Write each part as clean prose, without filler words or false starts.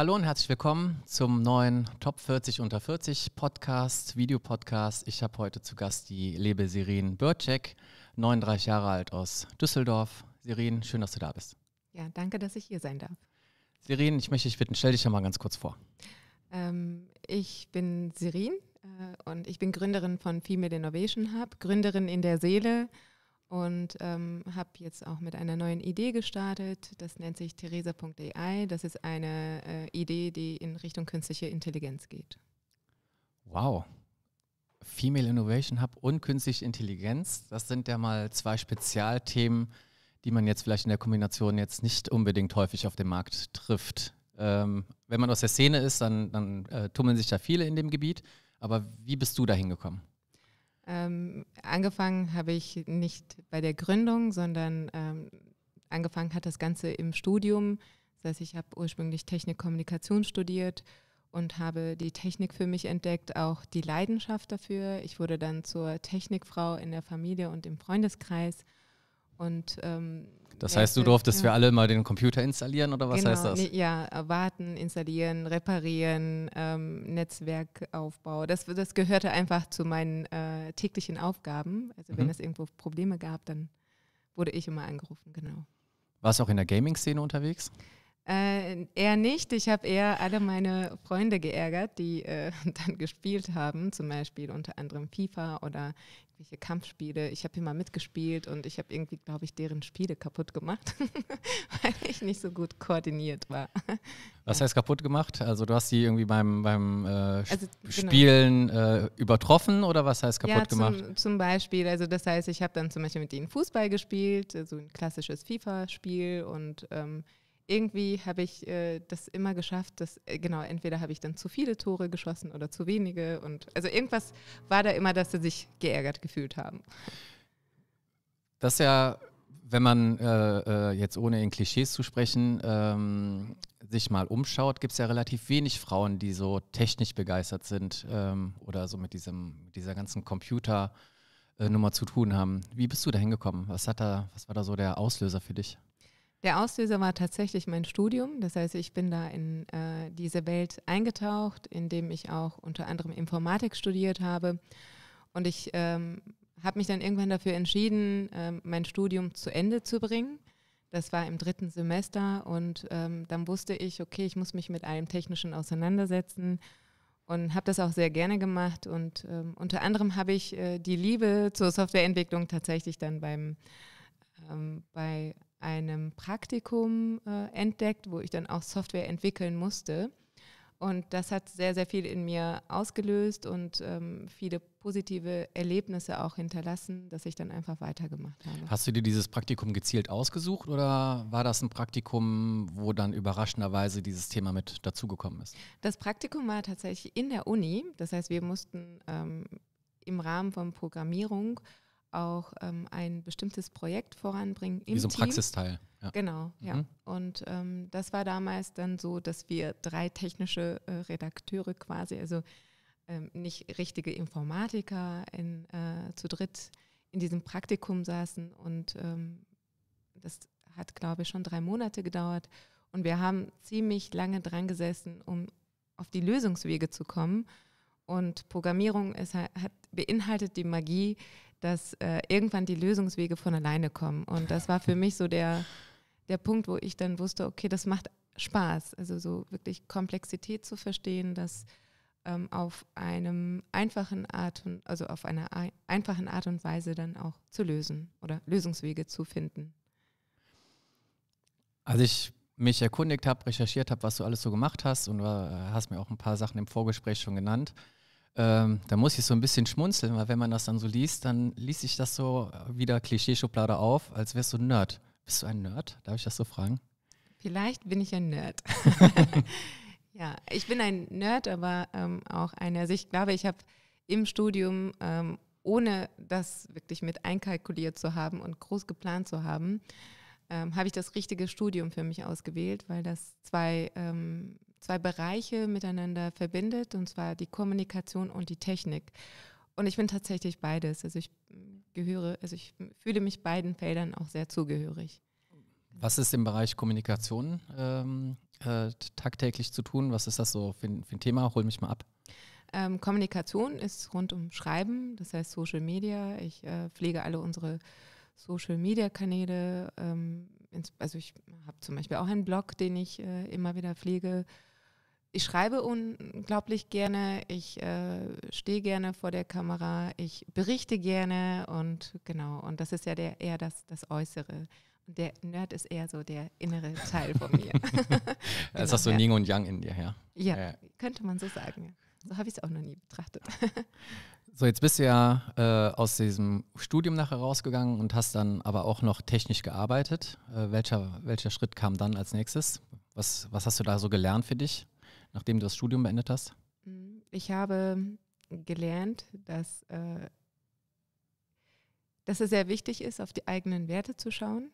Hallo und herzlich willkommen zum neuen Top 40 unter 40 Podcast, Videopodcast. Ich habe heute zu Gast die liebe Zerrin Börcek, 39 Jahre alt aus Düsseldorf. Zerrin, schön, dass du da bist. Ja, danke, dass ich hier sein darf. Zerrin, ich möchte dich bitten, stell dich ja mal ganz kurz vor. Ich bin Zerrin und ich bin Gründerin von Female Innovation Hub, Gründerin in der Seele und habe jetzt auch mit einer neuen Idee gestartet. Das nennt sich Teresa.ai. Das ist eine Idee, die in Richtung künstliche Intelligenz geht. Wow. Female Innovation Hub und künstliche Intelligenz, das sind ja mal zwei Spezialthemen, die man jetzt vielleicht in der Kombination jetzt nicht unbedingt häufig auf dem Markt trifft. Wenn man aus der Szene ist, dann tummeln sich da viele in dem Gebiet. Aber wie bist du da hingekommen? Angefangen habe ich nicht bei der Gründung, sondern angefangen hat das Ganze im Studium. Das heißt, ich habe ursprünglich Technik-Kommunikation studiert und habe die Technik für mich entdeckt, auch die Leidenschaft dafür. Ich wurde dann zur Technikfrau in der Familie und im Freundeskreis. Und, das heißt, du durftest für alle mal den Computer installieren oder was heißt das? Ja, warten, installieren, reparieren, Netzwerkaufbau. Das gehörte einfach zu meinen täglichen Aufgaben. Also wenn es irgendwo Probleme gab, dann wurde ich immer angerufen, genau. Warst du auch in der Gaming-Szene unterwegs? Eher nicht. Ich habe eher alle meine Freunde geärgert, die dann gespielt haben, zum Beispiel unter anderem FIFA oder irgendwelche Kampfspiele. Ich habe immer mitgespielt und ich habe irgendwie, glaube ich, deren Spiele kaputt gemacht, weil ich nicht so gut koordiniert war. Was heißt kaputt gemacht? Also du hast die irgendwie beim Spielen übertroffen oder was heißt kaputt gemacht? Ja, zum Beispiel. Also das heißt, ich habe dann zum Beispiel mit denen Fußball gespielt, so also ein klassisches FIFA-Spiel und irgendwie habe ich das immer geschafft, dass entweder habe ich dann zu viele Tore geschossen oder zu wenige. Und also irgendwas war da immer, dass sie sich geärgert gefühlt haben. Das ist ja, wenn man jetzt ohne in Klischees zu sprechen sich mal umschaut, gibt es ja relativ wenig Frauen, die so technisch begeistert sind oder so mit dieser ganzen Computernummer zu tun haben. Wie bist du da hingekommen? Was war da so der Auslöser für dich? Der Auslöser war tatsächlich mein Studium. Das heißt, ich bin da in diese Welt eingetaucht, indem ich auch unter anderem Informatik studiert habe. Und ich habe mich dann irgendwann dafür entschieden, mein Studium zu Ende zu bringen. Das war im 3. Semester und dann wusste ich, okay, ich muss mich mit allem Technischen auseinandersetzen und habe das auch sehr gerne gemacht. Und unter anderem habe ich die Liebe zur Softwareentwicklung tatsächlich dann bei einem Praktikum entdeckt, wo ich dann auch Software entwickeln musste. Und das hat sehr, sehr viel in mir ausgelöst und viele positive Erlebnisse auch hinterlassen, dass ich dann einfach weitergemacht habe. Hast du dir dieses Praktikum gezielt ausgesucht oder war das ein Praktikum, wo dann überraschenderweise dieses Thema mit dazugekommen ist? Das Praktikum war tatsächlich in der Uni. Das heißt, wir mussten im Rahmen von Programmierung auch ein bestimmtes Projekt voranbringen im Team. Wie so ein Praxisteil. Ja. Genau, ja. Und das war damals dann so, dass wir 3 technische Redakteure quasi, also nicht richtige Informatiker zu dritt in diesem Praktikum saßen. Und das hat, glaube ich, schon 3 Monate gedauert. Und wir haben ziemlich lange dran gesessen, um auf die Lösungswege zu kommen. Und Programmierung beinhaltet die Magie, dass irgendwann die Lösungswege von alleine kommen. Und das war für mich so der Punkt, wo ich dann wusste, okay, das macht Spaß. Also so wirklich Komplexität zu verstehen, dass auf einer einfachen Art und Weise dann auch zu lösen oder Lösungswege zu finden. Also ich mich erkundigt habe, recherchiert habe, was du alles so gemacht hast und hast mir auch ein paar Sachen im Vorgespräch schon genannt. Da muss ich so ein bisschen schmunzeln, weil wenn man das dann so liest, dann liest sich das so wieder Klischeeschublade auf, als wärst du ein Nerd. Bist du ein Nerd? Darf ich das so fragen? Vielleicht bin ich ein Nerd. Ja, ich bin ein Nerd, aber auch einer. Also ich glaube, ich habe im Studium, ohne das wirklich mit einkalkuliert zu haben und groß geplant zu haben, habe ich das richtige Studium für mich ausgewählt, weil das zwei Bereiche miteinander verbindet, und zwar die Kommunikation und die Technik. Und ich bin tatsächlich beides. Also ich fühle mich beiden Feldern auch sehr zugehörig. Was ist im Bereich Kommunikation tagtäglich zu tun? Was ist das so für ein Thema? Hol mich mal ab. Kommunikation ist rund um Schreiben, das heißt Social Media. Ich pflege alle unsere Social Media Kanäle. Also ich habe zum Beispiel auch einen Blog, den ich immer wieder pflege. Ich schreibe unglaublich gerne, ich stehe gerne vor der Kamera, ich berichte gerne und genau, und das ist ja eher das Äußere. Und der Nerd ist eher so der innere Teil von mir. Das hast du Yin und Yang in dir, ja? Ja, könnte man so sagen. So habe ich es auch noch nie betrachtet. So, jetzt bist du ja aus diesem Studium nachher rausgegangen und hast dann aber auch noch technisch gearbeitet. Welcher Schritt kam dann als nächstes? Was hast du da so gelernt für dich, nachdem du das Studium beendet hast? Ich habe gelernt, dass es sehr wichtig ist, auf die eigenen Werte zu schauen,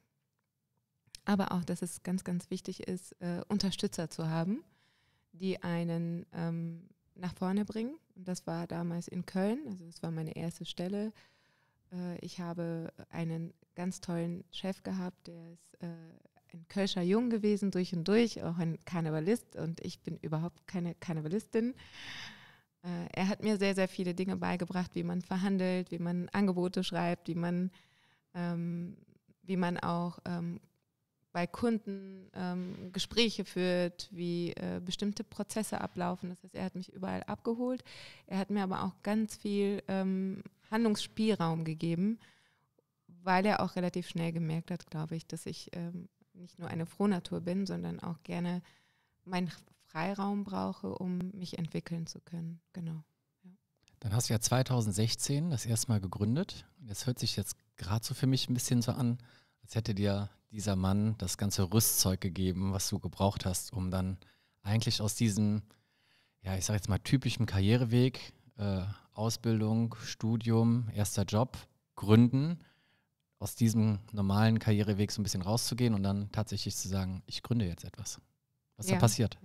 aber auch, dass es ganz, ganz wichtig ist, Unterstützer zu haben, die einen nach vorne bringen. Und das war damals in Köln, also das war meine erste Stelle. Ich habe einen ganz tollen Chef gehabt, der ist ein Kölscher Jung gewesen, durch und durch, auch ein Karnevalist, und ich bin überhaupt keine Karnevalistin. Er hat mir sehr, sehr viele Dinge beigebracht, wie man verhandelt, wie man Angebote schreibt, wie man auch bei Kunden Gespräche führt, wie bestimmte Prozesse ablaufen. Das heißt, er hat mich überall abgeholt. Er hat mir aber auch ganz viel Handlungsspielraum gegeben, weil er auch relativ schnell gemerkt hat, glaube ich, dass ich nicht nur eine Frohnatur bin, sondern auch gerne meinen Freiraum brauche, um mich entwickeln zu können. Genau. Ja. Dann hast du ja 2016 das erste Mal gegründet. Das hört sich jetzt gerade so für mich ein bisschen so an, als hätte dir dieser Mann das ganze Rüstzeug gegeben, was du gebraucht hast, um dann eigentlich aus diesem, ja, ich sage jetzt mal typischen Karriereweg, Ausbildung, Studium, erster Job, Gründen, aus diesem normalen Karriereweg so ein bisschen rauszugehen und dann tatsächlich zu sagen, ich gründe jetzt etwas. Was ist da passiert?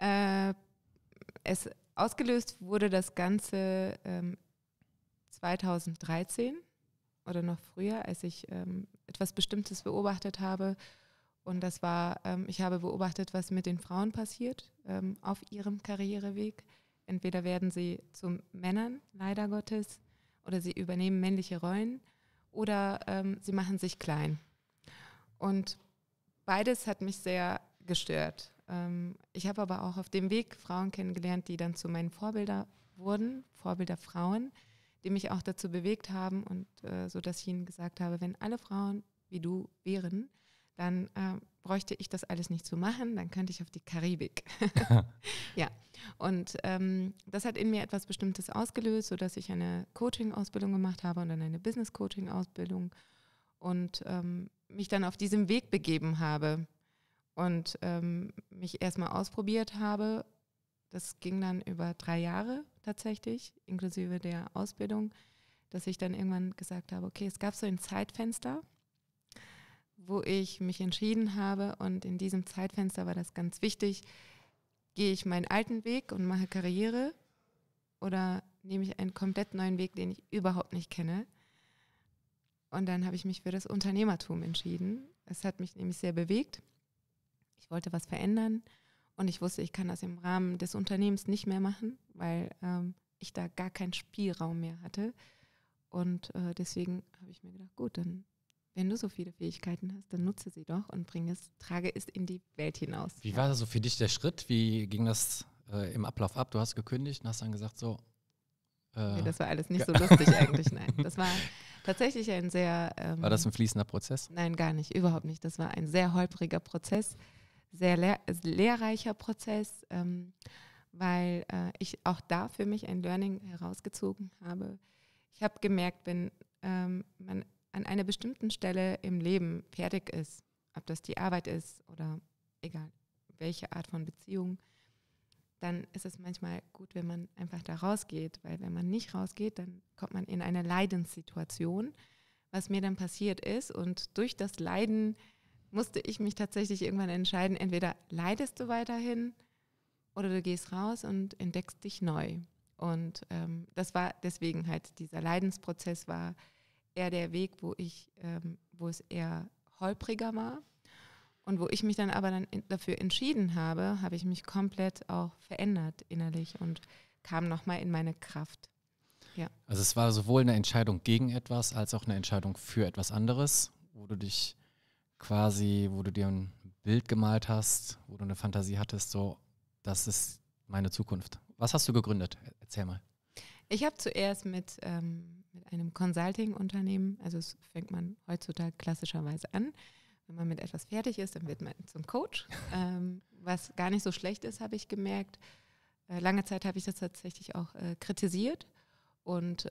Ja. Ausgelöst wurde das Ganze 2013 oder noch früher, als ich etwas Bestimmtes beobachtet habe. Und das war, ich habe beobachtet, was mit den Frauen passiert auf ihrem Karriereweg. Entweder werden sie zu Männern, leider Gottes, oder sie übernehmen männliche Rollen, oder sie machen sich klein. Und beides hat mich sehr gestört. Ich habe aber auch auf dem Weg Frauen kennengelernt, die dann zu meinen Vorbildern wurden, Vorbilderfrauen, die mich auch dazu bewegt haben, und so, dass ich ihnen gesagt habe, wenn alle Frauen wie du wären, dann bräuchte ich das alles nicht zu machen, dann könnte ich auf die Karibik. Ja, und das hat in mir etwas Bestimmtes ausgelöst, sodass ich eine Coaching-Ausbildung gemacht habe und dann eine Business-Coaching-Ausbildung und mich dann auf diesem Weg begeben habe und mich erstmal ausprobiert habe. Das ging dann über 3 Jahre tatsächlich, inklusive der Ausbildung, dass ich dann irgendwann gesagt habe, okay, es gab so ein Zeitfenster, wo ich mich entschieden habe, und in diesem Zeitfenster war das ganz wichtig, gehe ich meinen alten Weg und mache Karriere oder nehme ich einen komplett neuen Weg, den ich überhaupt nicht kenne. Und dann habe ich mich für das Unternehmertum entschieden. Es hat mich nämlich sehr bewegt. Ich wollte was verändern und ich wusste, ich kann das im Rahmen des Unternehmens nicht mehr machen, weil ich da gar keinen Spielraum mehr hatte. Und deswegen habe ich mir gedacht, gut, dann wenn du so viele Fähigkeiten hast, dann nutze sie doch und trage es in die Welt hinaus. Wie war das so für dich der Schritt? Wie ging das im Ablauf ab? Du hast gekündigt und hast dann gesagt so… Nee, das war alles nicht so lustig eigentlich, nein. Das war tatsächlich ein sehr… war das ein fließender Prozess? Nein, gar nicht, überhaupt nicht. Das war ein sehr holpriger Prozess, sehr lehrreicher Prozess, weil ich auch da für mich ein Learning herausgezogen habe. Ich habe gemerkt, wenn man an einer bestimmten Stelle im Leben fertig ist, ob das die Arbeit ist oder egal welche Art von Beziehung, dann ist es manchmal gut, wenn man einfach da rausgeht, weil wenn man nicht rausgeht, dann kommt man in eine Leidenssituation, was mir dann passiert ist, und durch das Leiden musste ich mich tatsächlich irgendwann entscheiden, entweder leidest du weiterhin oder du gehst raus und entdeckst dich neu, und das war deswegen halt, dieser Leidensprozess war eher der Weg, wo es eher holpriger war. Und wo ich mich dann aber dafür entschieden habe, habe ich mich komplett auch verändert innerlich und kam nochmal in meine Kraft. Ja. Also es war sowohl eine Entscheidung gegen etwas, als auch eine Entscheidung für etwas anderes, wo du dich quasi, wo du dir ein Bild gemalt hast, wo du eine Fantasie hattest, so, das ist meine Zukunft. Was hast du gegründet? Erzähl mal. Ich habe zuerst mit einem Consulting-Unternehmen, also das fängt man heutzutage klassischerweise an, wenn man mit etwas fertig ist, dann wird man zum Coach, was gar nicht so schlecht ist, habe ich gemerkt. Lange Zeit habe ich das tatsächlich auch kritisiert. Und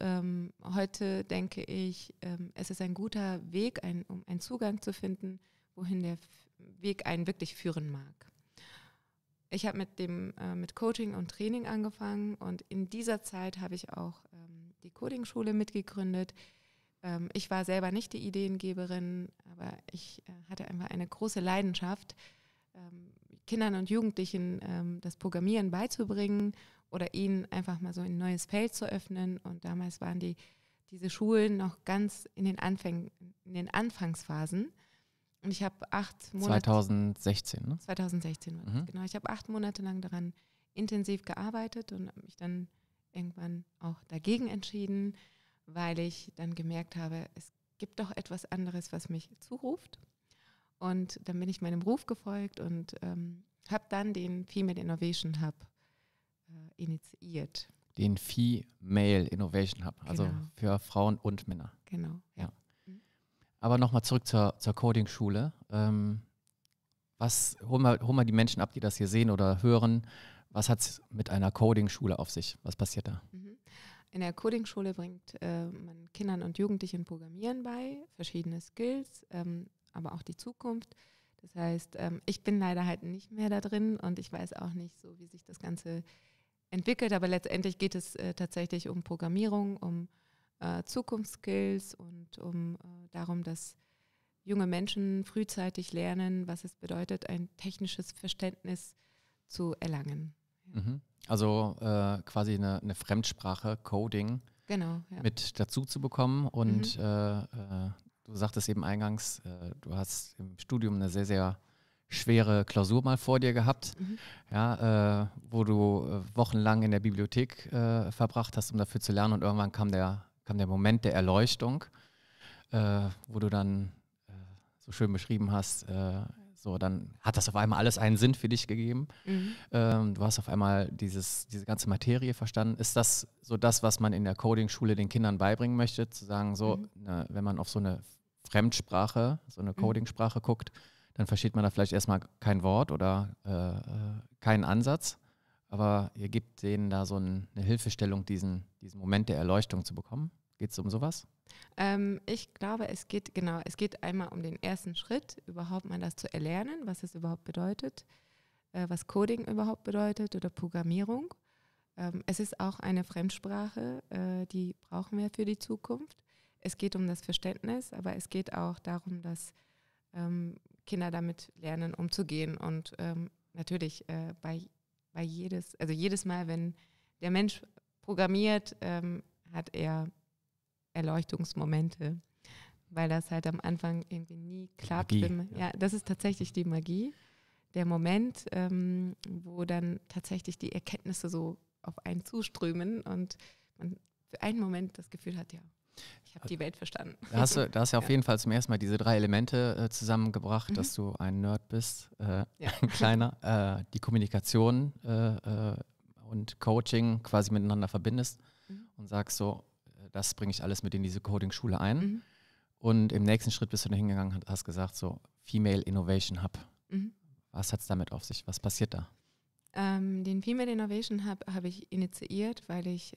heute denke ich, es ist ein guter Weg, um einen Zugang zu finden, wohin der Weg einen wirklich führen mag. Ich habe mit Coaching und Training angefangen und in dieser Zeit habe ich auch die Coding-Schule mitgegründet. Ich war selber nicht die Ideengeberin, aber ich hatte einfach eine große Leidenschaft, Kindern und Jugendlichen das Programmieren beizubringen oder ihnen einfach mal so ein neues Feld zu öffnen. Und damals waren diese Schulen noch ganz in den Anfangsphasen. Und ich habe 8 Monate... 2016, ne? 2016 war das, genau. Ich habe 8 Monate lang daran intensiv gearbeitet und habe mich dann irgendwann auch dagegen entschieden, weil ich dann gemerkt habe, es gibt doch etwas anderes, was mich zuruft. Und dann bin ich meinem Ruf gefolgt und habe dann den Female Innovation Hub initiiert. Den Female Innovation Hub, also genau, für Frauen und Männer. Genau. Ja. Mhm. Aber nochmal zurück zur Coding-Schule. Hol mal die Menschen ab, die das hier sehen oder hören. Was hat es mit einer Coding-Schule auf sich? Was passiert da? Mhm. In der Coding-Schule bringt man Kindern und Jugendlichen Programmieren bei, verschiedene Skills, aber auch die Zukunft. Das heißt, ich bin leider halt nicht mehr da drin und ich weiß auch nicht so, wie sich das Ganze entwickelt, aber letztendlich geht es tatsächlich um Programmierung, um Zukunftsskills und um darum, dass junge Menschen frühzeitig lernen, was es bedeutet, ein technisches Verständnis zu erlangen. Ja. Also quasi eine Fremdsprache, Coding, genau, ja, mit dazu zu bekommen und du sagtest eben eingangs, du hast im Studium eine sehr, sehr schwere Klausur mal vor dir gehabt, ja, wo du wochenlang in der Bibliothek verbracht hast, um dafür zu lernen, und irgendwann kam der Moment der Erleuchtung, wo du dann so schön beschrieben hast, so, dann hat das auf einmal alles einen Sinn für dich gegeben. Du hast auf einmal diese ganze Materie verstanden. Ist das so das, was man in der Coding-Schule den Kindern beibringen möchte? Zu sagen, so, wenn man auf so eine Fremdsprache, so eine Coding-Sprache guckt, dann versteht man da vielleicht erstmal kein Wort oder keinen Ansatz. Aber ihr gebt denen da so eine Hilfestellung, diesen Moment der Erleuchtung zu bekommen. Geht es um sowas? Ich glaube, es geht einmal um den ersten Schritt, überhaupt mal das zu erlernen, was es überhaupt bedeutet, was Coding überhaupt bedeutet oder Programmierung. Es ist auch eine Fremdsprache, die brauchen wir für die Zukunft. Es geht um das Verständnis, aber es geht auch darum, dass Kinder damit lernen, umzugehen. Und natürlich bei jedes Mal, wenn der Mensch programmiert, hat er Erleuchtungsmomente, weil das halt am Anfang irgendwie nie klappt. Magie, ja, das ist tatsächlich die Magie, der Moment, wo dann tatsächlich die Erkenntnisse so auf einen zuströmen und man für einen Moment das Gefühl hat, ja, ich habe die Welt verstanden. Da hast ja auf jeden Fall zum ersten Mal diese 3 Elemente zusammengebracht, dass du ein Nerd bist, ein kleiner, die Kommunikation und Coaching quasi miteinander verbindest und sagst so, das bringe ich alles mit in diese Coding-Schule ein. Und im nächsten Schritt bist du da hingegangen und hast gesagt, so Female Innovation Hub. Was hat es damit auf sich? Was passiert da? Den Female Innovation Hub habe ich initiiert, weil ich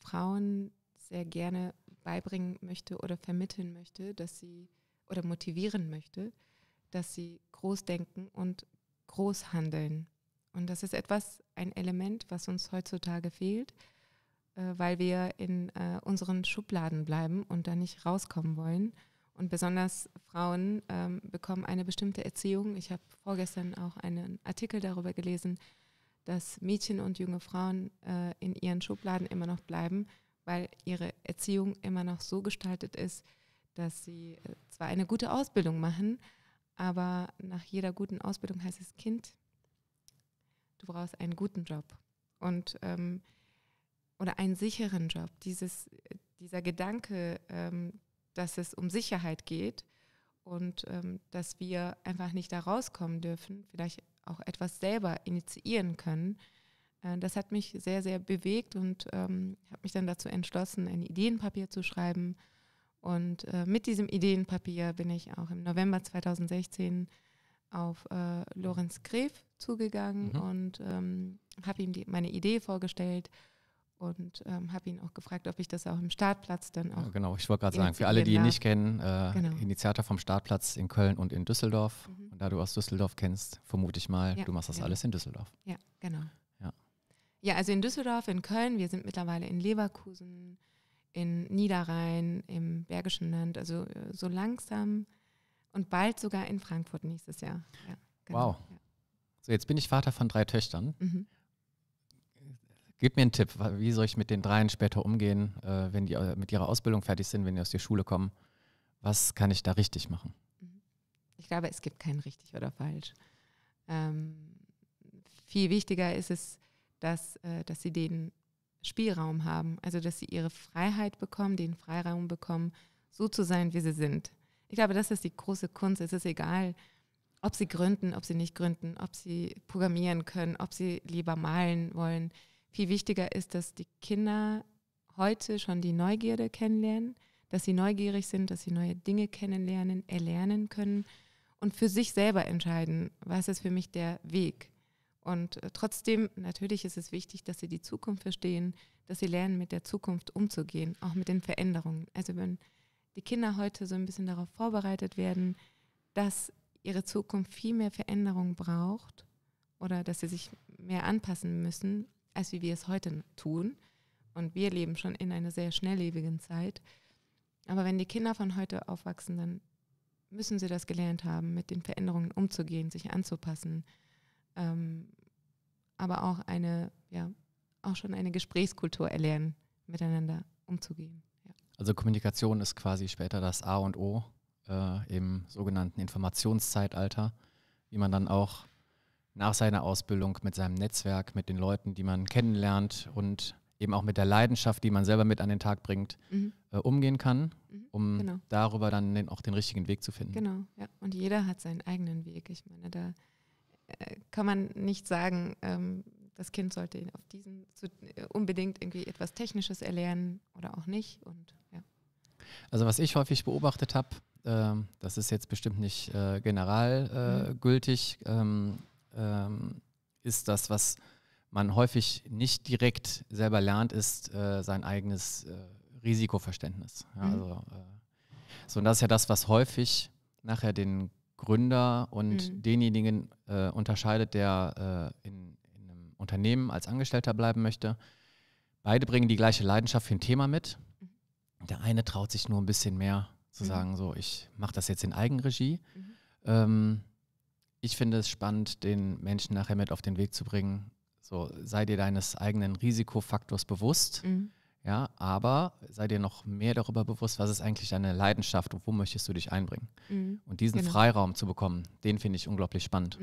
Frauen sehr gerne beibringen möchte oder vermitteln möchte, dass sie, oder motivieren möchte, dass sie groß denken und groß handeln. Und das ist ein Element, was uns heutzutage fehlt, weil wir in unseren Schubladen bleiben und da nicht rauskommen wollen. Und besonders Frauen bekommen eine bestimmte Erziehung. Ich habe vorgestern auch einen Artikel darüber gelesen, dass Mädchen und junge Frauen in ihren Schubladen immer noch bleiben, weil ihre Erziehung immer noch so gestaltet ist, dass sie zwar eine gute Ausbildung machen, Aber nach jeder guten Ausbildung heißt es, Kind, du brauchst einen guten Job und oder einen sicheren Job. Dieser Gedanke, dass es um Sicherheit geht und dass wir einfach nicht da rauskommen dürfen, vielleicht auch etwas selber initiieren können, das hat mich sehr, sehr bewegt und habe mich dann dazu entschlossen, ein Ideenpapier zu schreiben. Und mit diesem Ideenpapier bin ich auch im November 2016 auf Lorenz Greif zugegangen und habe ihm meine Idee vorgestellt und habe ihn auch gefragt, ob ich das auch im Startplatz dann auch. Ja, genau, ich wollte gerade sagen, für alle, die ihn nicht kennen, Initiator vom Startplatz in Köln und in Düsseldorf. Und da du aus Düsseldorf kennst, vermute ich mal, du machst das alles in Düsseldorf. Ja, genau. Ja, also in Düsseldorf, in Köln, wir sind mittlerweile in Leverkusen, in Niederrhein, im Bergischen Land, also so langsam und bald sogar in Frankfurt nächstes Jahr. Ja, genau. Wow. Ja. So, jetzt bin ich Vater von 3 Töchtern. Gib mir einen Tipp, wie soll ich mit den 3 später umgehen, wenn die mit ihrer Ausbildung fertig sind, wenn die aus der Schule kommen? Was kann ich da richtig machen? Ich glaube, es gibt kein richtig oder falsch. Viel wichtiger ist es, dass sie den Spielraum haben, also dass sie ihre Freiheit bekommen, den Freiraum bekommen, so zu sein, wie sie sind. Ich glaube, das ist die große Kunst. Es ist egal, ob sie gründen, ob sie nicht gründen, ob sie programmieren können, ob sie lieber malen wollen. Viel wichtiger ist, dass die Kinder heute schon die Neugierde kennenlernen, dass sie neugierig sind, dass sie neue Dinge kennenlernen, erlernen können und für sich selber entscheiden, was ist für mich der Weg. Und trotzdem, natürlich ist es wichtig, dass sie die Zukunft verstehen, dass sie lernen, mit der Zukunft umzugehen, auch mit den Veränderungen. Also wenn die Kinder heute so ein bisschen darauf vorbereitet werden, dass ihre Zukunft viel mehr Veränderung braucht oder dass sie sich mehr anpassen müssen, als wie wir es heute tun. Und wir leben schon in einer sehr schnelllebigen Zeit. Aber wenn die Kinder von heute aufwachsen, dann müssen sie das gelernt haben, mit den Veränderungen umzugehen, sich anzupassen. Aber auch schon eine Gesprächskultur erlernen, miteinander umzugehen. Ja. Also Kommunikation ist quasi später das A und O im sogenannten Informationszeitalter, wie man dann auch nach seiner Ausbildung mit seinem Netzwerk, mit den Leuten, die man kennenlernt und eben auch mit der Leidenschaft, die man selber mit an den Tag bringt, umgehen kann, um darüber dann auch den richtigen Weg zu finden. Genau, ja. Und jeder hat seinen eigenen Weg. Ich meine, da kann man nicht sagen, das Kind sollte auf diesen unbedingt irgendwie etwas Technisches erlernen oder auch nicht. Und, ja. Also was ich häufig beobachtet habe, das ist jetzt bestimmt nicht generalgültig, ist das, was man häufig nicht direkt selber lernt, ist sein eigenes Risikoverständnis. Ja, und das ist ja das, was häufig nachher den Gründer und denjenigen unterscheidet, der in einem Unternehmen als Angestellter bleiben möchte. Beide bringen die gleiche Leidenschaft für ein Thema mit. Der eine traut sich nur ein bisschen mehr zu sagen, so, ich mache das jetzt in Eigenregie. Ich finde es spannend, den Menschen nachher mit auf den Weg zu bringen, so, sei dir deines eigenen Risikofaktors bewusst, ja, aber sei dir noch mehr darüber bewusst, was ist eigentlich deine Leidenschaft und wo möchtest du dich einbringen? Und diesen Freiraum zu bekommen, den finde ich unglaublich spannend.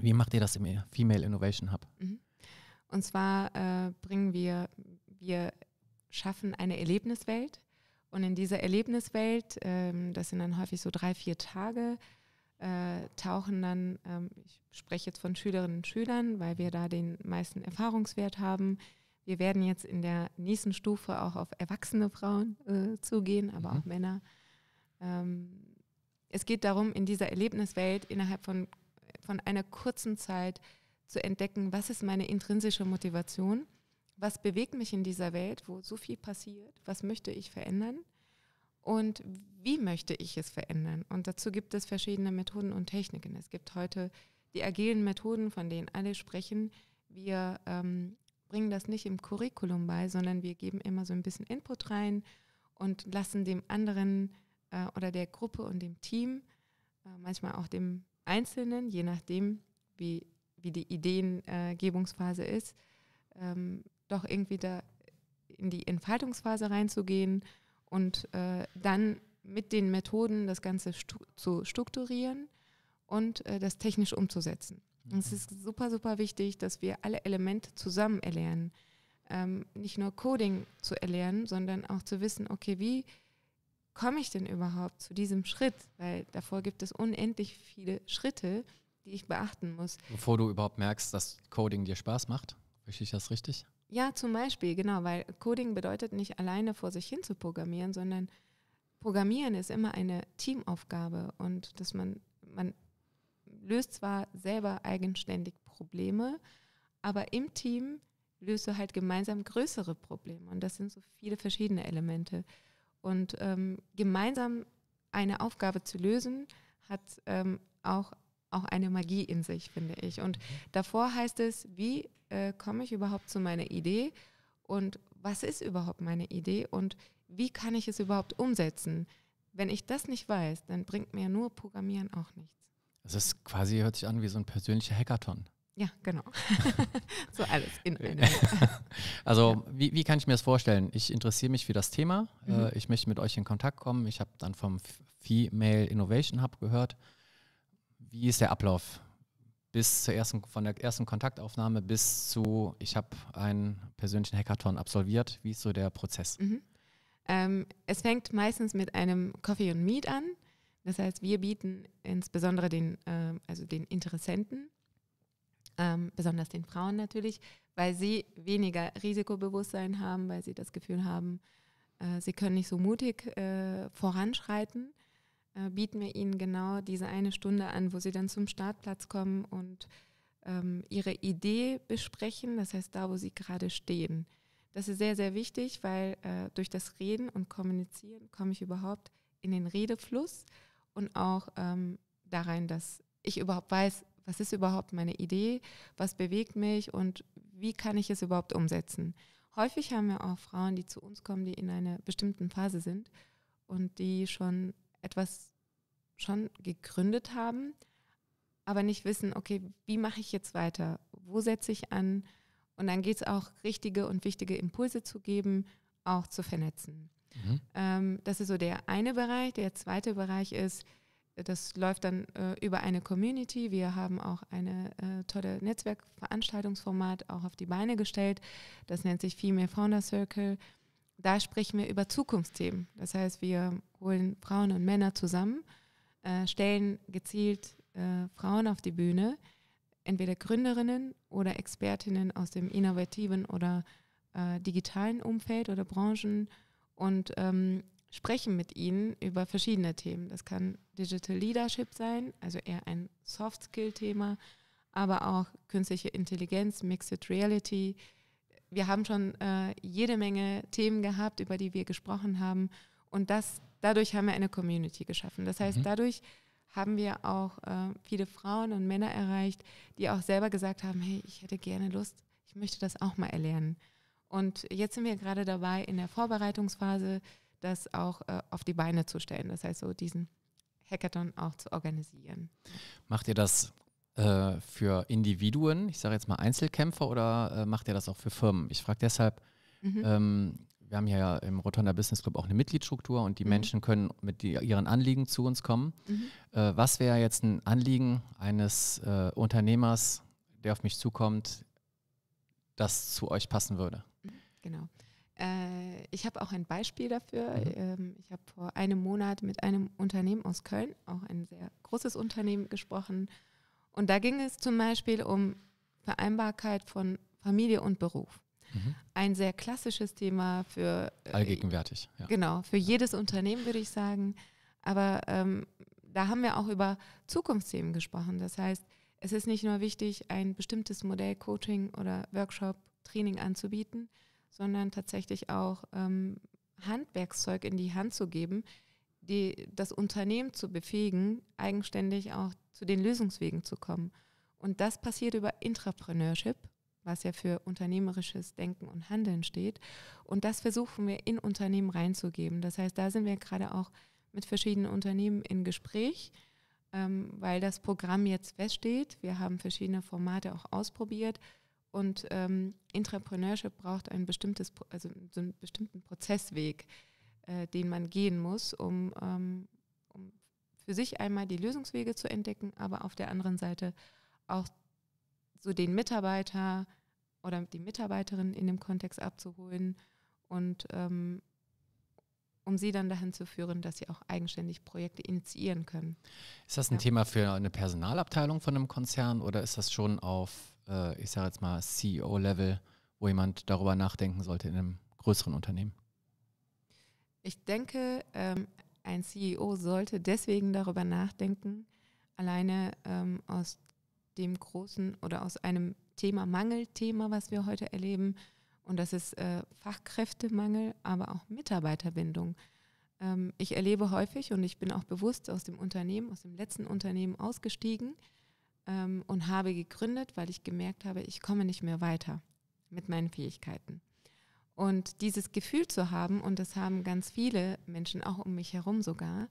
Wie macht ihr das im Female Innovation Hub? Und zwar bringen wir schaffen eine Erlebniswelt. Und in dieser Erlebniswelt, das sind dann häufig so 3, 4 Tage, tauchen dann, ich spreche jetzt von Schülerinnen und Schülern, weil wir da den meisten Erfahrungswert haben. Wir werden jetzt in der nächsten Stufe auch auf erwachsene Frauen zugehen, aber auch Männer. Es geht darum, in dieser Erlebniswelt innerhalb von einer kurzen Zeit zu entdecken, was ist meine intrinsische Motivation, was bewegt mich in dieser Welt, wo so viel passiert, was möchte ich verändern und wie möchte ich es verändern. Und dazu gibt es verschiedene Methoden und Techniken. Es gibt heute die agilen Methoden, von denen alle sprechen. Wir bringen das nicht im Curriculum bei, sondern wir geben immer so ein bisschen Input rein und lassen dem anderen oder der Gruppe und dem Team, manchmal auch dem Einzelnen, je nachdem, wie die Ideengebungsphase ist, doch irgendwie da in die Entfaltungsphase reinzugehen und dann mit den Methoden das Ganze zu strukturieren und das technisch umzusetzen. Und es ist super, super wichtig, dass wir alle Elemente zusammen erlernen. Nicht nur Coding zu erlernen, sondern auch zu wissen, okay, wie komme ich denn überhaupt zu diesem Schritt? Weil davor gibt es unendlich viele Schritte, die ich beachten muss. Bevor du überhaupt merkst, dass Coding dir Spaß macht? Verstehe ich das richtig? Ja, zum Beispiel, genau, weil Coding bedeutet nicht alleine vor sich hin zu programmieren, sondern Programmieren ist immer eine Teamaufgabe und dass man löst zwar selber eigenständig Probleme, aber im Team löst du halt gemeinsam größere Probleme und das sind so viele verschiedene Elemente. Und gemeinsam eine Aufgabe zu lösen, hat auch eine Magie in sich, finde ich. Und davor heißt es, wie komme ich überhaupt zu meiner Idee und was ist überhaupt meine Idee und wie kann ich es überhaupt umsetzen? Wenn ich das nicht weiß, dann bringt mir nur Programmieren auch nichts. Das ist quasi, hört sich an wie so ein persönlicher Hackathon. Ja, genau. So alles in einem. Also wie kann ich mir das vorstellen? Ich interessiere mich für das Thema. Ich möchte mit euch in Kontakt kommen. Ich habe dann vom Female Innovation Hub gehört. Wie ist der Ablauf? Bis zur von der ersten Kontaktaufnahme bis zu, ich habe einen persönlichen Hackathon absolviert. Wie ist so der Prozess? Es fängt meistens mit einem Coffee and Meet an. Das heißt, wir bieten insbesondere den Interessenten, besonders den Frauen natürlich, weil sie weniger Risikobewusstsein haben, weil sie das Gefühl haben, sie können nicht so mutig voranschreiten, bieten wir ihnen genau diese eine Stunde an, wo sie dann zum Startplatz kommen und ihre Idee besprechen, das heißt da, wo sie gerade stehen. Das ist sehr, sehr wichtig, weil durch das Reden und Kommunizieren komme ich überhaupt in den Redefluss und auch da rein, dass ich überhaupt weiß, was ist überhaupt meine Idee, was bewegt mich und wie kann ich es überhaupt umsetzen. Häufig haben wir auch Frauen, die zu uns kommen, die in einer bestimmten Phase sind und die schon etwas gegründet haben, aber nicht wissen, okay, wie mache ich jetzt weiter, wo setze ich an? Und dann geht es auch, richtige und wichtige Impulse zu geben, auch zu vernetzen. Das ist so der eine Bereich. Der zweite Bereich ist, das läuft dann über eine Community. Wir haben auch eine tolle Netzwerkveranstaltungsformat auch auf die Beine gestellt. Das nennt sich Female Founder Circle. Da sprechen wir über Zukunftsthemen. Das heißt, wir holen Frauen und Männer zusammen, stellen gezielt Frauen auf die Bühne, entweder Gründerinnen oder Expertinnen aus dem innovativen oder digitalen Umfeld oder Branchen und sprechen mit ihnen über verschiedene Themen. Das kann Digital Leadership sein, also eher ein Soft-Skill-Thema, aber auch künstliche Intelligenz, Mixed Reality. Wir haben schon jede Menge Themen gehabt, über die wir gesprochen haben und dadurch haben wir eine Community geschaffen. Das heißt, dadurch haben wir auch viele Frauen und Männer erreicht, die auch selber gesagt haben, hey, ich hätte gerne Lust, ich möchte das auch mal erlernen. Und jetzt sind wir gerade dabei, in der Vorbereitungsphase das auch auf die Beine zu stellen. Das heißt, so diesen Hackathon auch zu organisieren. Macht ihr das für Individuen, ich sage jetzt mal Einzelkämpfer, oder macht ihr das auch für Firmen? Ich frage deshalb, wir haben ja im Rotonda Business Club auch eine Mitgliedsstruktur und die Menschen können mit ihren Anliegen zu uns kommen. Was wäre jetzt ein Anliegen eines Unternehmers, der auf mich zukommt, das zu euch passen würde? Genau. Ich habe auch ein Beispiel dafür. Ich habe vor einem Monat mit einem Unternehmen aus Köln, auch ein sehr großes Unternehmen, gesprochen. Und da ging es zum Beispiel um Vereinbarkeit von Familie und Beruf. Ein sehr klassisches Thema für allgegenwärtig. Ja. Genau, für jedes Unternehmen, würde ich sagen. Aber da haben wir auch über Zukunftsthemen gesprochen. Das heißt, es ist nicht nur wichtig, ein bestimmtes Modell, Coaching oder Workshop, Training anzubieten, sondern tatsächlich auch Handwerkszeug in die Hand zu geben, das Unternehmen zu befähigen, eigenständig auch zu den Lösungswegen zu kommen. Und das passiert über Intrapreneurship, was ja für unternehmerisches Denken und Handeln steht. Und das versuchen wir in Unternehmen reinzugeben. Das heißt, da sind wir gerade auch mit verschiedenen Unternehmen in Gespräch, weil das Programm jetzt feststeht. Wir haben verschiedene Formate auch ausprobiert. Und Intrapreneurship braucht einen bestimmten Prozessweg, den man gehen muss, um für sich einmal die Lösungswege zu entdecken, aber auf der anderen Seite auch so den Mitarbeiter oder die Mitarbeiterin in dem Kontext abzuholen und um sie dann dahin zu führen, dass sie auch eigenständig Projekte initiieren können. Ist das ein Thema für eine Personalabteilung von einem Konzern oder ist das schon auf, ich sage jetzt mal, CEO-Level, wo jemand darüber nachdenken sollte in einem größeren Unternehmen? Ich denke, ein CEO sollte deswegen darüber nachdenken, alleine aus dem großen oder aus einem Thema Mangelthema, was wir heute erleben, und das ist Fachkräftemangel, aber auch Mitarbeiterbindung. Ich erlebe häufig, und ich bin auch bewusst aus dem Unternehmen, aus dem letzten Unternehmen ausgestiegen und habe gegründet, weil ich gemerkt habe, ich komme nicht mehr weiter mit meinen Fähigkeiten. Und dieses Gefühl zu haben, und das haben ganz viele Menschen, auch um mich herum sogar,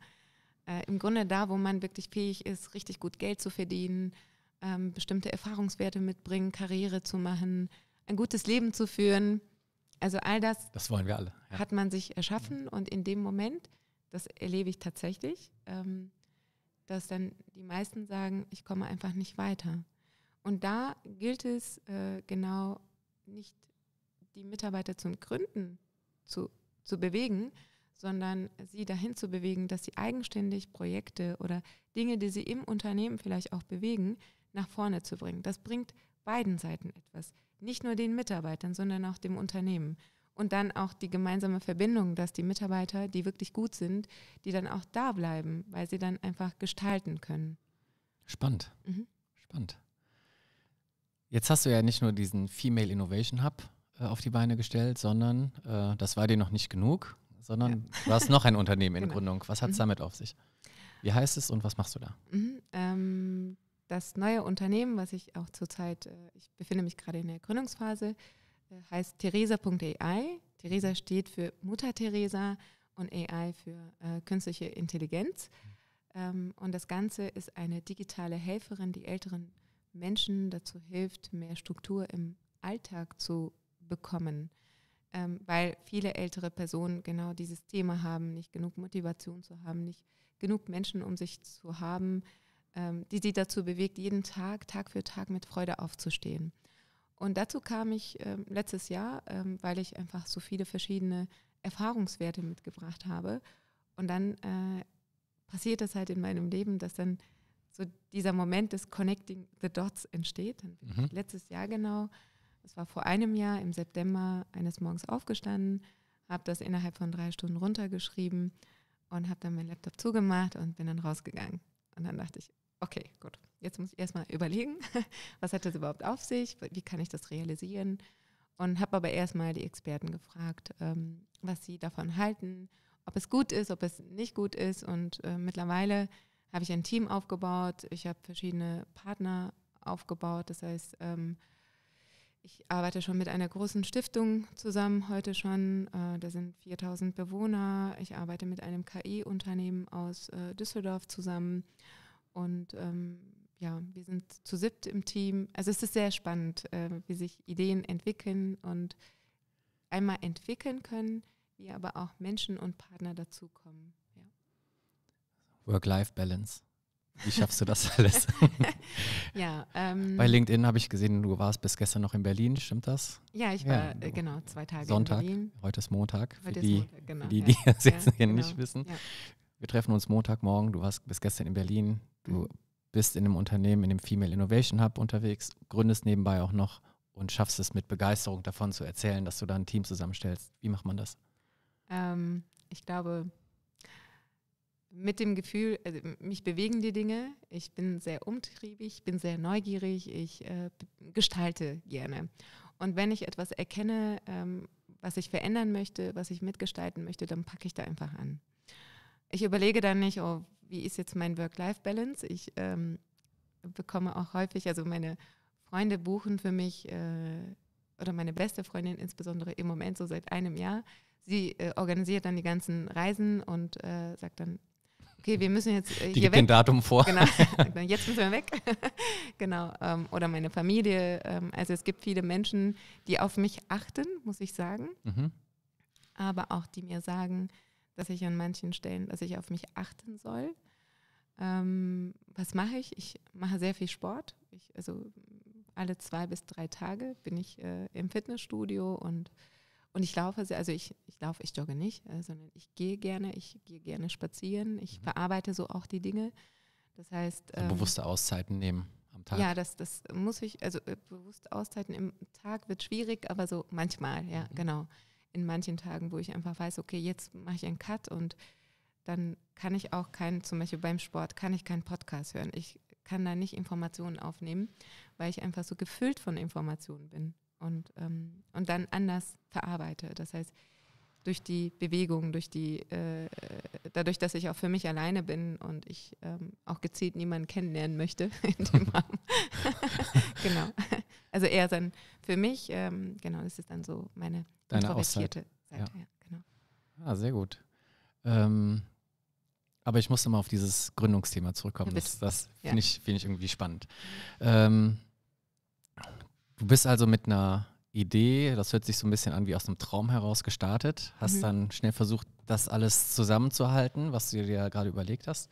im Grunde da, wo man wirklich fähig ist, richtig gut Geld zu verdienen, bestimmte Erfahrungswerte mitbringen, Karriere zu machen, ein gutes Leben zu führen, also all das, das wollen wir alle, ja, hat man sich erschaffen, und in dem Moment, das erlebe ich tatsächlich, dass dann die meisten sagen, ich komme einfach nicht weiter. Und da gilt es genau nicht die Mitarbeiter zum Gründen zu bewegen, sondern sie dahin zu bewegen, dass sie eigenständig Projekte oder Dinge, die sie im Unternehmen vielleicht auch bewegen, nach vorne zu bringen. Das bringt beiden Seiten etwas. Nicht nur den Mitarbeitern, sondern auch dem Unternehmen. Und dann auch die gemeinsame Verbindung, dass die Mitarbeiter, die wirklich gut sind, die dann auch da bleiben, weil sie dann einfach gestalten können. Spannend. Mhm. Spannend. Jetzt hast du ja nicht nur diesen Female Innovation Hub auf die Beine gestellt, sondern, das war dir noch nicht genug, sondern du hast noch ein Unternehmen in Gründung. Was hat es damit auf sich? Wie heißt es und was machst du da? Das neue Unternehmen, was ich auch zurzeit, ich befinde mich gerade in der Gründungsphase, heißt Teresa.ai. Teresa steht für Mutter Teresa und AI für künstliche Intelligenz. Und das Ganze ist eine digitale Helferin, die älteren Menschen dazu hilft, mehr Struktur im Alltag zu bekommen. Weil viele ältere Personen genau dieses Thema haben, nicht genug Motivation zu haben, nicht genug Menschen um sich zu haben, die sie dazu bewegt, jeden Tag, Tag für Tag mit Freude aufzustehen. Und dazu kam ich letztes Jahr, weil ich einfach so viele verschiedene Erfahrungswerte mitgebracht habe. Und dann passiert es halt in meinem Leben, dass dann so dieser Moment des Connecting the Dots entsteht. Dann bin ich letztes Jahr genau, es war vor einem Jahr, im September eines Morgens aufgestanden, habe das innerhalb von 3 Stunden runtergeschrieben und habe dann meinen Laptop zugemacht und bin dann rausgegangen. Und dann dachte ich, okay, gut, jetzt muss ich erstmal überlegen, was hat das überhaupt auf sich, wie kann ich das realisieren, und habe aber erstmal die Experten gefragt, was sie davon halten, ob es gut ist, ob es nicht gut ist, und mittlerweile habe ich ein Team aufgebaut, ich habe verschiedene Partner aufgebaut, das heißt, ich arbeite schon mit einer großen Stiftung zusammen, heute schon, da sind 4000 Bewohner, ich arbeite mit einem KI-Unternehmen aus Düsseldorf zusammen, und ja, wir sind zu 7 im Team. Also es ist sehr spannend, wie sich Ideen entwickeln und einmal entwickeln können, wie aber auch Menschen und Partner dazukommen. Ja. Work-Life-Balance. Wie schaffst du das alles? Ja, bei LinkedIn habe ich gesehen, du warst bis gestern noch in Berlin, stimmt das? Ja, ich war genau 2 Tage Sonntag, in Berlin. Heute ist Montag, heute für ist die, Montag, genau, die das jetzt hier nicht wissen. Ja. Wir treffen uns Montagmorgen, du warst bis gestern in Berlin, du bist in einem Unternehmen, in dem Female Innovation Hub unterwegs, gründest nebenbei auch noch und schaffst es mit Begeisterung davon zu erzählen, dass du da ein Team zusammenstellst. Wie macht man das? Ich glaube, mit dem Gefühl, also mich bewegen die Dinge, ich bin sehr umtriebig, bin sehr neugierig, ich gestalte gerne. Und wenn ich etwas erkenne, was ich verändern möchte, was ich mitgestalten möchte, dann packe ich da einfach an. Ich überlege dann nicht, oh, wie ist jetzt mein Work-Life-Balance? Ich bekomme auch häufig, also meine Freunde buchen für mich, oder meine beste Freundin insbesondere im Moment, so seit einem Jahr, sie organisiert dann die ganzen Reisen und sagt dann, okay, wir müssen jetzt hier weg. Die gibt ein Datum vor. Genau, jetzt müssen wir weg. Genau, oder meine Familie. Also es gibt viele Menschen, die auf mich achten, muss ich sagen. Aber auch die mir sagen, dass ich an manchen Stellen, dass ich auf mich achten soll. Was mache ich? Ich mache sehr viel Sport. Also alle 2 bis 3 Tage bin ich im Fitnessstudio und ich laufe sehr, also ich jogge nicht, sondern ich gehe gerne spazieren. Ich verarbeite so auch die Dinge. Das heißt, bewusste Auszeiten nehmen am Tag. Ja, das muss ich, also bewusst Auszeiten im Tag wird schwierig, aber so manchmal, ja, genau. In manchen Tagen, wo ich einfach weiß, okay, jetzt mache ich einen Cut und dann kann ich auch zum Beispiel beim Sport, kann ich keinen Podcast hören. Ich kann da nicht Informationen aufnehmen, weil ich einfach so gefüllt von Informationen bin und dann anders verarbeite. Das heißt, durch die Bewegung, dadurch, dass ich auch für mich alleine bin und ich auch gezielt niemanden kennenlernen möchte in dem Rahmen. Genau. Also eher dann für mich, genau, das ist dann so meine introvertierte Seite. Ja. Ja, genau. Ah, sehr gut. Aber ich musste mal auf dieses Gründungsthema zurückkommen. Das finde ich irgendwie spannend. Du bist also mit einer Idee, das hört sich so ein bisschen an wie aus einem Traum heraus gestartet, hast dann schnell versucht, das alles zusammenzuhalten, was du dir gerade überlegt hast.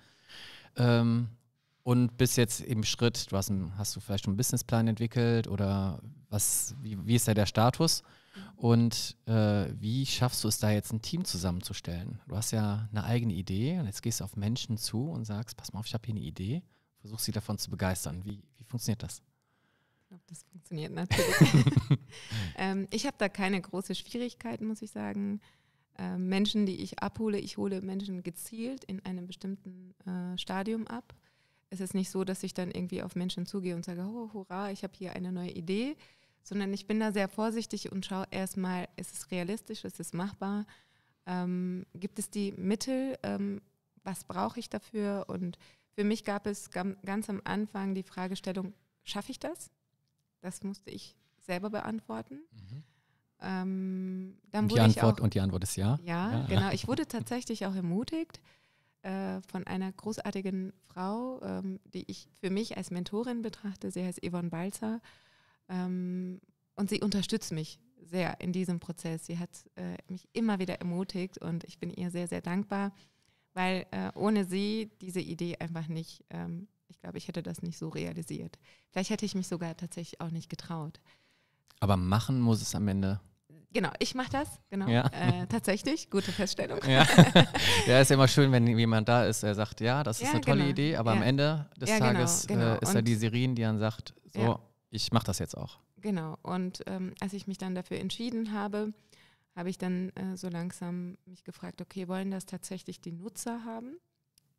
Und bis jetzt im Schritt, hast du vielleicht schon einen Businessplan entwickelt oder wie ist da der Status? Und wie schaffst du es da jetzt, ein Team zusammenzustellen? Du hast ja eine eigene Idee und jetzt gehst du auf Menschen zu und sagst, pass mal auf, ich habe hier eine Idee, versuchst sie davon zu begeistern. Wie funktioniert das? Ich glaube, das funktioniert natürlich. Ich habe da keine große Schwierigkeit, muss ich sagen. Menschen, die ich abhole, ich hole Menschen gezielt in einem bestimmten Stadium ab. Es ist nicht so, dass ich dann irgendwie auf Menschen zugehe und sage, oh, hurra, ich habe hier eine neue Idee. Sondern ich bin da sehr vorsichtig und schaue erstmal, ist es realistisch, ist es machbar, gibt es die Mittel, was brauche ich dafür? Und für mich gab es ganz am Anfang die Fragestellung, schaffe ich das? Das musste ich selber beantworten. Und die Antwort ist ja? Ja, genau. Ich wurde tatsächlich auch ermutigt von einer großartigen Frau, die ich für mich als Mentorin betrachte. Sie heißt Yvonne Balzer. Und sie unterstützt mich sehr in diesem Prozess. Sie hat mich immer wieder ermutigt und ich bin ihr sehr, sehr dankbar, weil ohne sie diese Idee einfach nicht, ich glaube, ich hätte das nicht so realisiert. Vielleicht hätte ich mich sogar tatsächlich auch nicht getraut. Aber machen muss es am Ende. Genau, ich mache das, genau. Ja. Tatsächlich, gute Feststellung. Ja. Ja, ist ja immer schön, wenn jemand da ist, der sagt, ja, das ist eine tolle Idee, aber am Ende des Tages ist ja die Zerrin, die dann sagt, so, ich mache das jetzt auch. Genau. Und als ich mich dann dafür entschieden habe, habe ich dann so langsam mich gefragt, okay, wollen das tatsächlich die Nutzer haben?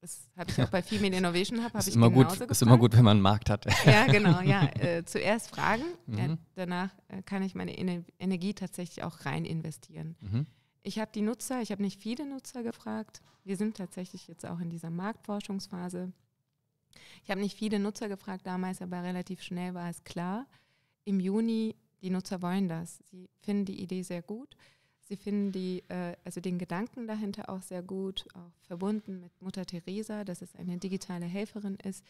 Das habe ich auch bei Female Innovation Hub, habe ich genauso gefragt. Ist immer gut, wenn man einen Markt hat. Ja, genau. Ja. Zuerst fragen, danach kann ich meine Energie tatsächlich auch rein investieren. Ich habe die Nutzer, ich habe nicht viele Nutzer gefragt. Wir sind tatsächlich jetzt auch in dieser Marktforschungsphase. Ich habe nicht viele Nutzer gefragt damals, aber relativ schnell war es klar. Im Juni, die Nutzer wollen das. Sie finden die Idee sehr gut. Sie finden also den Gedanken dahinter auch sehr gut, auch verbunden mit Mutter Teresa, dass es eine digitale Helferin ist,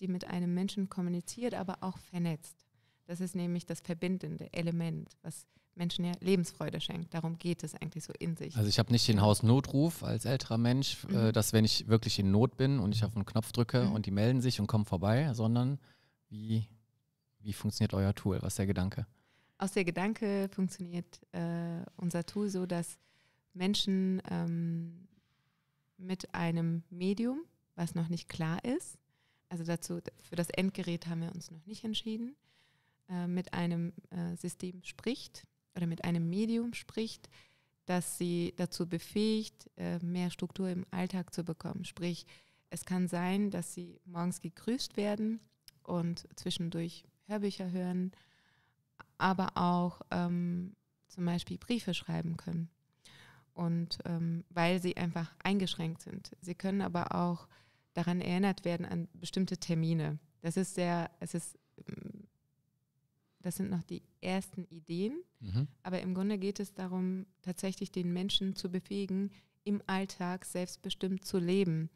die mit einem Menschen kommuniziert, aber auch vernetzt. Das ist nämlich das verbindende Element, was Menschen ja Lebensfreude schenkt. Darum geht es eigentlich so in sich. Also ich habe nicht den Hausnotruf als älterer Mensch, dass wenn ich wirklich in Not bin und ich auf einen Knopf drücke und die melden sich und kommen vorbei, sondern wie funktioniert euer Tool? Was ist der Gedanke? Aus der Gedanke funktioniert unser Tool so, dass Menschen mit einem Medium, was noch nicht klar ist, also dazu für das Endgerät haben wir uns noch nicht entschieden, mit einem System spricht oder mit einem Medium spricht, das sie dazu befähigt, mehr Struktur im Alltag zu bekommen. Sprich, es kann sein, dass sie morgens gegrüßt werden und zwischendurch Hörbücher hören, aber auch zum Beispiel Briefe schreiben können. Und weil sie einfach eingeschränkt sind. Sie können aber auch daran erinnert werden an bestimmte Termine. Das sind noch die ersten Ideen, aber im Grunde geht es darum, tatsächlich den Menschen zu befähigen, im Alltag selbstbestimmt zu leben,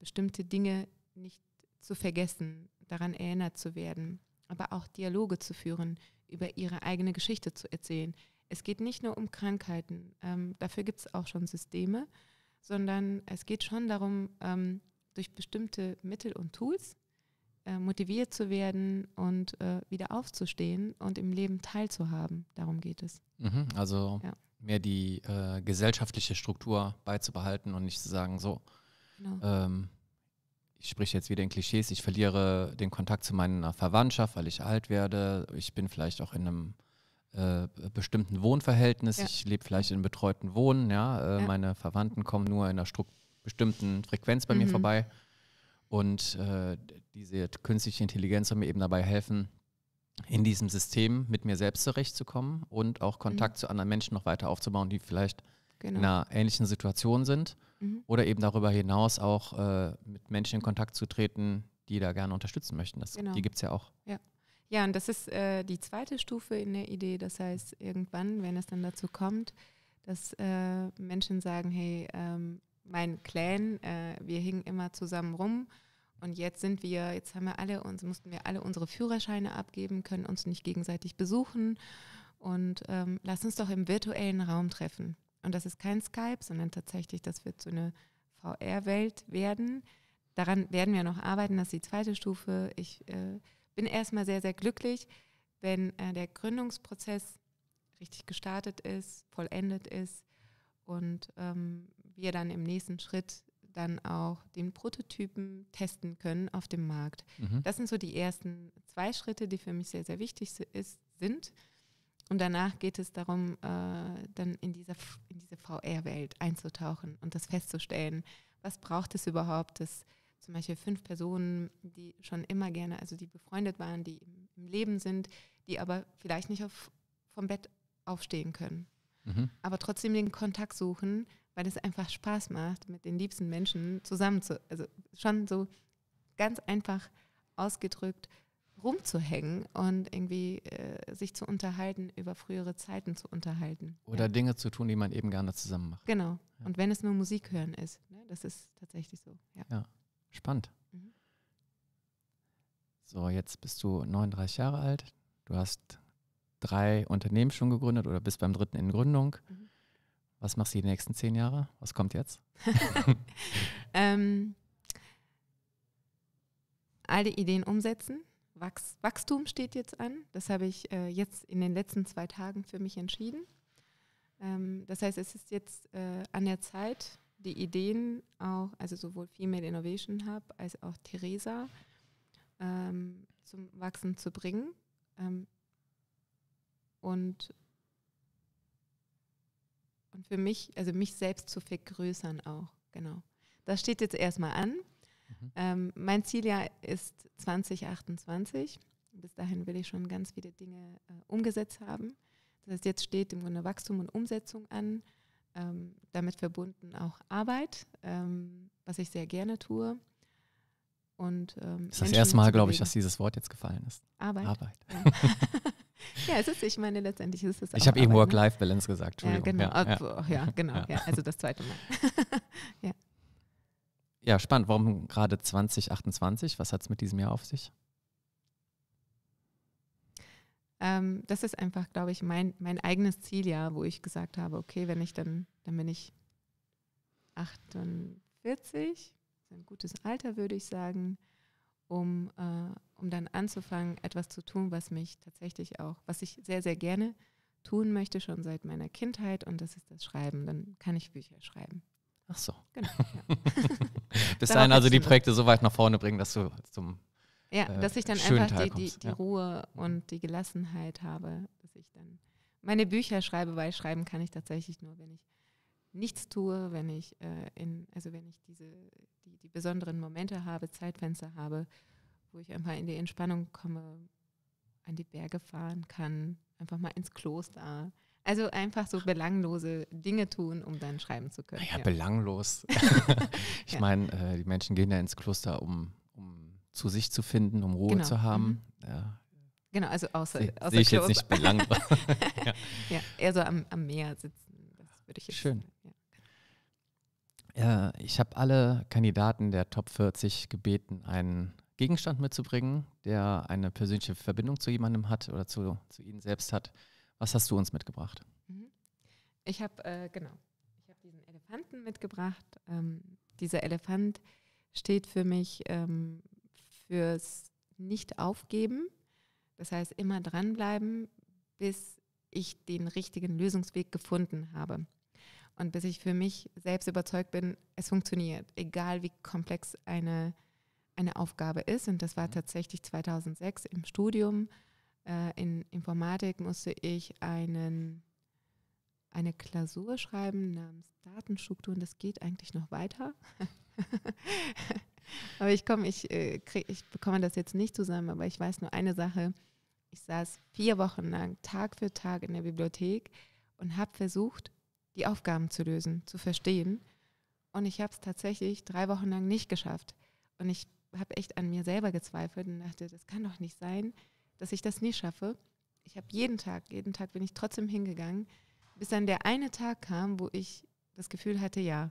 bestimmte Dinge nicht zu vergessen, daran erinnert zu werden, aber auch Dialoge zu führen, über ihre eigene Geschichte zu erzählen. Es geht nicht nur um Krankheiten, dafür gibt es auch schon Systeme, sondern es geht schon darum, durch bestimmte Mittel und Tools motiviert zu werden und wieder aufzustehen und im Leben teilzuhaben. Darum geht es. Mhm, also ja, mehr die gesellschaftliche Struktur beizubehalten und nicht zu sagen, so, genau, ich spreche jetzt wieder in Klischees, ich verliere den Kontakt zu meiner Verwandtschaft, weil ich alt werde, ich bin vielleicht auch in einem bestimmten Wohnverhältnis, ja, ich lebe vielleicht in betreuten Wohnen, ja, ja, meine Verwandten kommen nur in einer bestimmten Frequenz bei mir vorbei. Und diese künstliche Intelligenz soll mir eben dabei helfen, in diesem System mit mir selbst zurechtzukommen und auch Kontakt zu anderen Menschen noch weiter aufzubauen, die vielleicht in einer ähnlichen Situation sind. Oder eben darüber hinaus auch mit Menschen in Kontakt zu treten, die da gerne unterstützen möchten. Das, die gibt es ja auch. Ja, ja, und das ist die zweite Stufe in der Idee. Das heißt, irgendwann, wenn es dann dazu kommt, dass Menschen sagen, hey, mein Clan, wir hingen immer zusammen rum. Und jetzt sind wir, jetzt haben wir alle uns, mussten wir alle unsere Führerscheine abgeben, können uns nicht gegenseitig besuchen und lass uns doch im virtuellen Raum treffen. Und das ist kein Skype, sondern tatsächlich, das wird so eine VR-Welt werden. Daran werden wir noch arbeiten, das ist die zweite Stufe. Ich bin erstmal sehr, sehr glücklich, wenn der Gründungsprozess richtig gestartet ist, vollendet ist und wir dann im nächsten Schritt dann auch den Prototypen testen können auf dem Markt. Das sind so die ersten zwei Schritte, die für mich sehr, sehr wichtig sind. Und danach geht es darum, dann in diese VR-Welt einzutauchen und das festzustellen. Was braucht es überhaupt, dass zum Beispiel 5 Personen, die schon immer gerne, also die befreundet waren, die im Leben sind, die aber vielleicht nicht vom Bett aufstehen können, aber trotzdem den Kontakt suchen, weil es einfach Spaß macht, mit den liebsten Menschen zusammen zu, also schon so ganz einfach ausgedrückt rumzuhängen und irgendwie sich zu unterhalten, über frühere Zeiten zu unterhalten. Oder Dinge zu tun, die man eben gerne zusammen macht. Genau. Ja. Und wenn es nur Musik hören ist, ne? Das ist tatsächlich so. Ja, ja. Spannend. So, jetzt bist du 39 Jahre alt. Du hast 3 Unternehmen schon gegründet oder bist beim 3. in Gründung. Was machst du die nächsten 10 Jahre? Was kommt jetzt? Alle Ideen umsetzen. Wachstum steht jetzt an. Das habe ich jetzt in den letzten 2 Tagen für mich entschieden. Das heißt, es ist jetzt an der Zeit, die Ideen auch, also sowohl Female Innovation Hub als auch Teresa zum Wachsen zu bringen. Und für mich, also mich selbst zu vergrößern auch, genau. Das steht jetzt erstmal an. Mein Zieljahr ist 2028. Bis dahin will ich schon ganz viele Dinge umgesetzt haben. Das heißt, jetzt steht im Grunde Wachstum und Umsetzung an, damit verbunden auch Arbeit, was ich sehr gerne tue. Und, das ist das erste Mal, glaube ich, dass dieses Wort jetzt gefallen ist. Arbeit. Ja. Ja, es ist, ich meine, letztendlich ist es auch. Ich habe eben Work-Life-Balance gesagt, Entschuldigung. Ja, genau. Ja. Ja, genau. Ja. Ja, also das zweite Mal. Ja. Ja, spannend. Warum gerade 2028? Was hat es mit diesem Jahr auf sich? Das ist einfach, glaube ich, mein eigenes Zieljahr, wo ich gesagt habe, okay, wenn ich dann bin ich 48, das ist ein gutes Alter, würde ich sagen, um dann anzufangen, etwas zu tun, was mich tatsächlich auch, was ich sehr, sehr gerne tun möchte, schon seit meiner Kindheit, und das ist das Schreiben. Dann kann ich Bücher schreiben. Ach so. Genau. Ja. Bis dahin also die Projekte so weit nach vorne bringen, dass du zum ja, dass ich dann einfach die Ruhe und die Gelassenheit habe, dass ich dann meine Bücher schreibe, weil schreiben kann ich tatsächlich nur, wenn ich nichts tue, wenn ich die besonderen Momente habe, Zeitfenster habe, wo ich einfach in die Entspannung komme, an die Berge fahren kann, einfach mal ins Kloster. Also einfach so belanglose Dinge tun, um dann schreiben zu können. Naja, ja, belanglos. Ich meine, die Menschen gehen ja ins Kloster, um zu sich zu finden, um Ruhe zu haben. Ja. Genau, also außer sehe ich Kloster. Jetzt nicht belanglos. Ja. Ja, eher so am Meer sitzen, das würde ich jetzt schön sagen. Ja. Ich habe alle Kandidaten der Top 40 gebeten, einen Gegenstand mitzubringen, der eine persönliche Verbindung zu jemandem hat oder zu ihnen selbst hat. Was hast du uns mitgebracht? Ich habe diesen Elefanten mitgebracht. Dieser Elefant steht für mich fürs Nicht-Aufgeben. Das heißt, immer dranbleiben, bis ich den richtigen Lösungsweg gefunden habe. Und bis ich für mich selbst überzeugt bin, es funktioniert, egal wie komplex eine Aufgabe ist. Und das war tatsächlich 2006 im Studium. In Informatik musste ich eine Klausur schreiben namens Datenstrukturen. Das geht eigentlich noch weiter. Aber ich bekomme das jetzt nicht zusammen, aber ich weiß nur eine Sache. Ich saß 4 Wochen lang Tag für Tag in der Bibliothek und habe versucht, die Aufgaben zu lösen, zu verstehen. Und ich habe es tatsächlich 3 Wochen lang nicht geschafft. Und ich habe echt an mir selber gezweifelt und dachte, das kann doch nicht sein, dass ich das nie schaffe. Ich habe jeden Tag bin ich trotzdem hingegangen, bis dann der eine Tag kam, wo ich das Gefühl hatte, ja,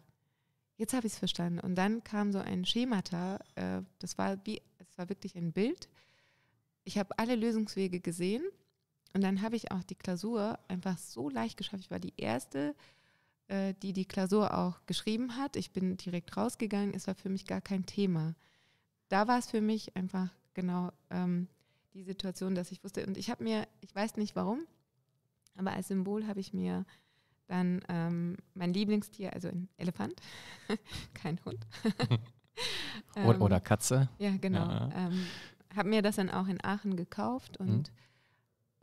jetzt habe ich es verstanden. Und dann kam so ein Schemata, es war wirklich ein Bild. Ich habe alle Lösungswege gesehen und dann habe ich auch die Klausur einfach so leicht geschafft. Ich war die Erste, die die Klausur auch geschrieben hat. Ich bin direkt rausgegangen, es war für mich gar kein Thema. Da war es für mich einfach genau die Situation, dass ich wusste, und ich weiß nicht warum, aber als Symbol habe ich mir dann mein Lieblingstier, also ein Elefant, kein Hund. Oder Katze. Ja, genau. Ja. Habe mir das dann auch in Aachen gekauft und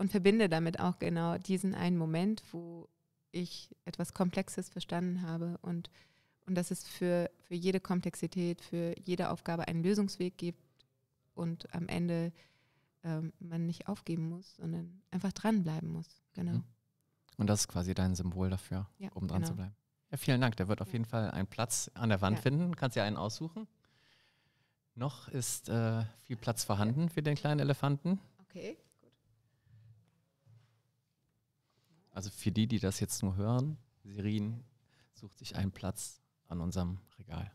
verbinde damit auch genau diesen einen Moment, wo ich etwas Komplexes verstanden habe und dass es für jede Komplexität, für jede Aufgabe einen Lösungsweg gibt und am Ende man nicht aufgeben muss, sondern einfach dranbleiben muss. Genau. Mhm. Und das ist quasi dein Symbol dafür, ja, um dran zu bleiben. Ja, vielen Dank. Der wird auf jeden Fall einen Platz an der Wand finden. Kannst ja einen aussuchen. Noch ist viel Platz vorhanden für den kleinen Elefanten. Okay, gut. Also für die das jetzt nur hören, Zerrin sucht sich einen Platz an unserem Regal.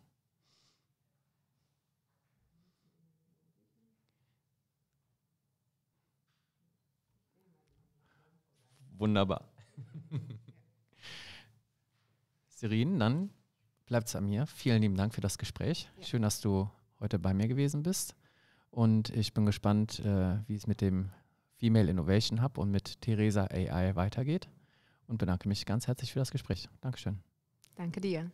Wunderbar. Zerrin, dann bleibt es an mir. Vielen lieben Dank für das Gespräch. Ja. Schön, dass du heute bei mir gewesen bist. Und ich bin gespannt, wie es mit dem Female Innovation Hub und mit Teresa.ai weitergeht. Und bedanke mich ganz herzlich für das Gespräch. Dankeschön. Danke dir.